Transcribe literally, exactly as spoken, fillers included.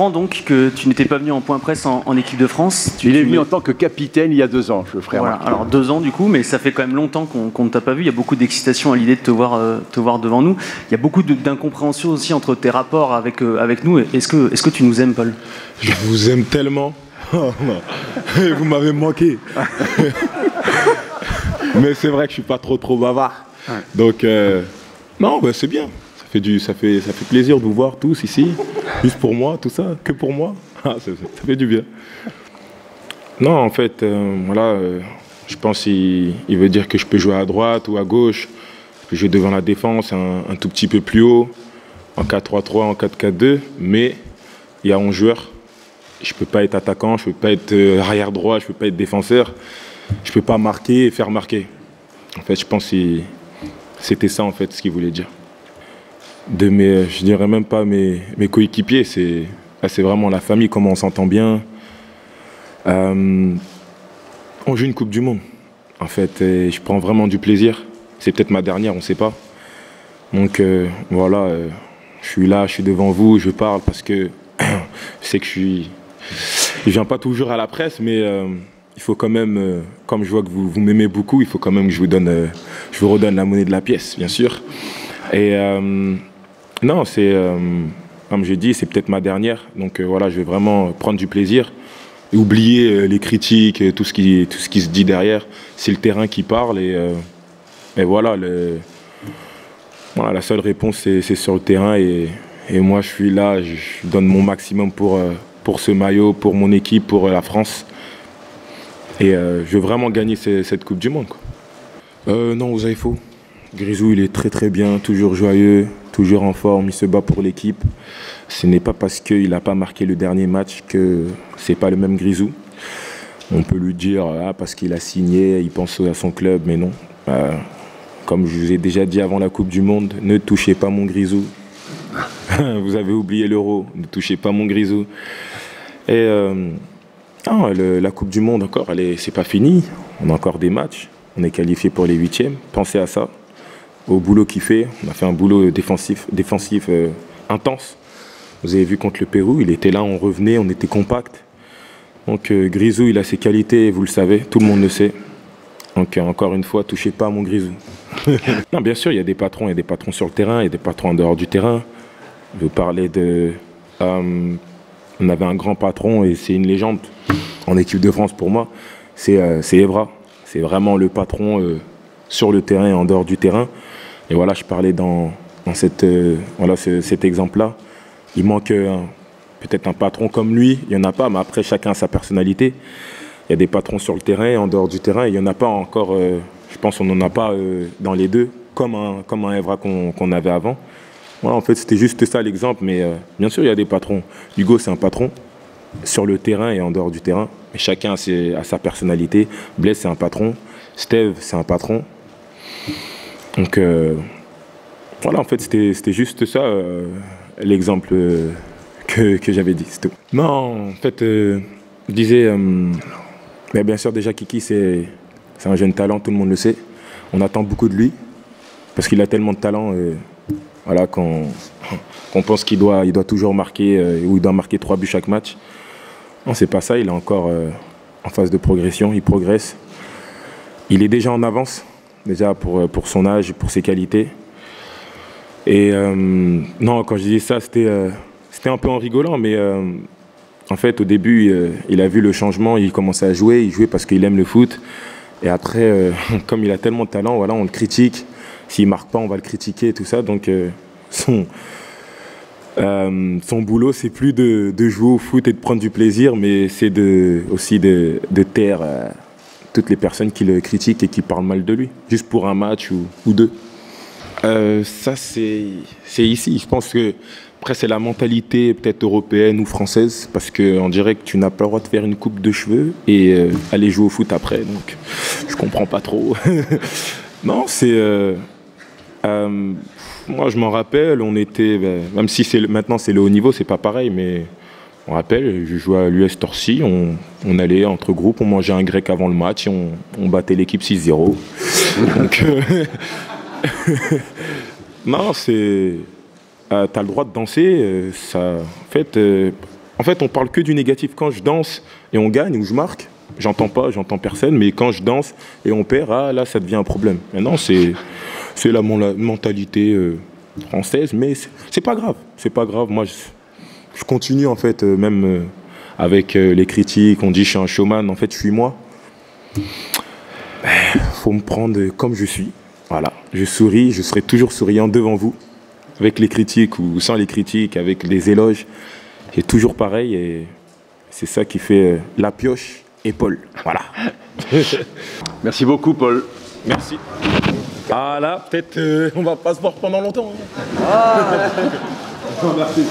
Donc que tu n'étais pas venu en point presse en, en équipe de France. Tu, il est venu me... en tant que capitaine il y a deux ans, je ferai voilà. Alors deux ans du coup, mais ça fait quand même longtemps qu'on qu'on ne t'a pas vu. Il y a beaucoup d'excitation à l'idée de te voir, euh, te voir devant nous. Il y a beaucoup d'incompréhension aussi entre tes rapports avec, euh, avec nous. Est-ce que, est-ce que tu nous aimes, Paul? Je vous aime tellement. Oh, non. Vous m'avez manqué. Mais c'est vrai que je suis pas trop trop bavard. Ouais. Donc euh, non, bah, c'est bien. Ça fait, du, ça, fait, ça fait plaisir de vous voir tous ici, juste pour moi, tout ça, que pour moi, ah, ça, ça fait du bien. Non, en fait, euh, voilà, euh, je pense qu'il il veut dire que je peux jouer à droite ou à gauche, je peux jouer devant la défense, un, un tout petit peu plus haut, en quatre trois trois, en quatre quatre deux, mais il y a onze joueurs, je ne peux pas être attaquant, je ne peux pas être arrière droit, je ne peux pas être défenseur, je ne peux pas marquer et faire marquer. En fait, je pense que c'était ça, en fait, ce qu'il voulait dire. De mes, je dirais même pas mes, mes coéquipiers, c'est vraiment la famille, comment on s'entend bien. Euh, on joue une Coupe du Monde, en fait, et je prends vraiment du plaisir. C'est peut-être ma dernière, on ne sait pas. Donc euh, voilà, euh, je suis là, je suis devant vous, je parle parce que je sais que je suis... Je viens pas toujours à la presse, mais euh, il faut quand même, euh, comme je vois que vous, vous m'aimez beaucoup, il faut quand même que je vous, donne, euh, je vous redonne la monnaie de la pièce, bien sûr. Et... Euh, non, c'est, euh, comme je dis, c'est peut-être ma dernière. Donc euh, voilà, je vais vraiment prendre du plaisir, oublier euh, les critiques, tout ce qui, tout ce qui se dit derrière. C'est le terrain qui parle et, euh, et voilà, le, voilà, la seule réponse, c'est sur le terrain. Et, et moi, je suis là, je donne mon maximum pour, euh, pour ce maillot, pour mon équipe, pour euh, la France. Et euh, je veux vraiment gagner ces, cette Coupe du Monde, quoi. Euh, non, vous avez faux. Grizou, il est très très bien, toujours joyeux, toujours en forme, il se bat pour l'équipe. Ce n'est pas parce qu'il n'a pas marqué le dernier match que ce n'est pas le même Grizou. On peut lui dire, ah, parce qu'il a signé, il pense à son club, mais non. Euh, comme je vous ai déjà dit avant la Coupe du Monde, ne touchez pas mon Grizou. Vous avez oublié l'Euro, ne touchez pas mon Grizou. Et euh, non, le, la Coupe du Monde encore, ce n'est pas fini, on a encore des matchs, on est qualifié pour les huitièmes, pensez à ça. Au boulot qu'il fait, on a fait un boulot défensif, défensif euh, intense. Vous avez vu contre le Pérou, il était là, on revenait, on était compact. Donc euh, Grizou, il a ses qualités, vous le savez, tout le monde le sait. Donc euh, encore une fois, touchez pas à mon Grizou. Non, bien sûr, il y a des patrons, il y a des patrons sur le terrain, il y a des patrons en dehors du terrain. Je vous parlais de... Euh, on avait un grand patron et c'est une légende en équipe de France pour moi. C'est euh, Evra, c'est vraiment le patron... Euh, sur le terrain et en dehors du terrain. Et voilà, je parlais dans, dans cette, euh, voilà, ce, cet exemple-là. Il manque euh, peut-être un patron comme lui, il n'y en a pas, mais après, chacun a sa personnalité. Il y a des patrons sur le terrain et en dehors du terrain, il n'y en a pas encore, euh, je pense qu'on n'en a pas euh, dans les deux, comme un, comme un Evra qu'on qu'on avait avant. Voilà, en fait, c'était juste ça l'exemple, mais euh, bien sûr, il y a des patrons. Hugo, c'est un patron sur le terrain et en dehors du terrain. Mais chacun a, ses, a sa personnalité. Blaise, c'est un patron. Steve, c'est un patron. Donc euh, voilà, en fait, c'était juste ça, euh, l'exemple euh, que, que j'avais dit, c'est tout. Non, en fait, euh, je disais, euh, mais bien sûr, déjà, Kiki, c'est un jeune talent, tout le monde le sait. On attend beaucoup de lui, parce qu'il a tellement de talent euh, voilà, qu'on qu'on pense qu'il doit, il doit toujours marquer, euh, ou il doit marquer trois buts chaque match. Non, c'est pas ça, il est encore euh, en phase de progression, il progresse. Il est déjà en avance. Déjà pour, pour son âge, pour ses qualités. Et euh, non, quand je disais ça, c'était euh, un peu en rigolant, mais euh, en fait, au début, euh, il a vu le changement, il commençait à jouer, il jouait parce qu'il aime le foot. Et après, euh, comme il a tellement de talent, voilà, on le critique. S'il ne marque pas, on va le critiquer, tout ça. Donc, euh, son, euh, son boulot, c'est plus de, de jouer au foot et de prendre du plaisir, mais c'est de, aussi de, de taire... Euh, toutes les personnes qui le critiquent et qui parlent mal de lui, juste pour un match ou, ou deux. Euh, ça, c'est ici. Je pense que, après, c'est la mentalité peut-être européenne ou française, parce qu'on dirait que tu n'as pas le droit de faire une coupe de cheveux et euh, aller jouer au foot après. Donc, je comprends pas trop. Non, c'est... Euh, euh, moi, je m'en rappelle, on était... Ben, même si maintenant, c'est le haut niveau, c'est pas pareil, mais... On rappelle, je jouais à l'U S Torcy, on, on allait entre groupes, on mangeait un grec avant le match, et on, on battait l'équipe six zéro. Donc, euh, non, c'est... Euh, t'as le droit de danser, euh, ça... En fait, euh, en fait, on parle que du négatif. Quand je danse et on gagne ou je marque, j'entends pas, j'entends personne, mais quand je danse et on perd, ah là, ça devient un problème. Maintenant, c'est la mentalité euh, française, mais c'est pas grave. C'est pas grave. Moi, je, je continue, en fait, euh, même euh, avec euh, les critiques. On dit, je suis un showman. En fait, je suis moi. Faut me prendre comme je suis. Voilà. Je souris, je serai toujours souriant devant vous, avec les critiques ou sans les critiques, avec les éloges. C'est toujours pareil et c'est ça qui fait euh, la pioche. Et Paul, voilà. Merci beaucoup, Paul. Merci. Ah là, peut-être euh, on va pas se voir pendant longtemps. Hein. Ah. Merci.